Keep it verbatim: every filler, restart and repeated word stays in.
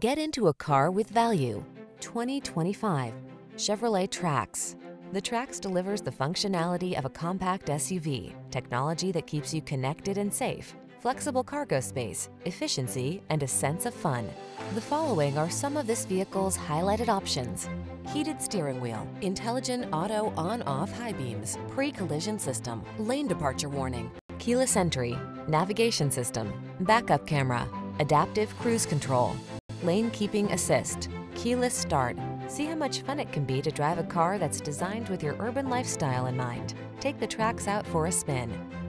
Get into a car with value. twenty twenty-five Chevrolet Trax. The Trax delivers the functionality of a compact S U V, technology that keeps you connected and safe, flexible cargo space, efficiency, and a sense of fun. The following are some of this vehicle's highlighted options: heated steering wheel, intelligent auto on-off high beams, pre-collision system, lane departure warning, keyless entry, navigation system, backup camera, adaptive cruise control, lane keeping assist, keyless start. See how much fun it can be to drive a car that's designed with your urban lifestyle in mind. Take the Trax out for a spin.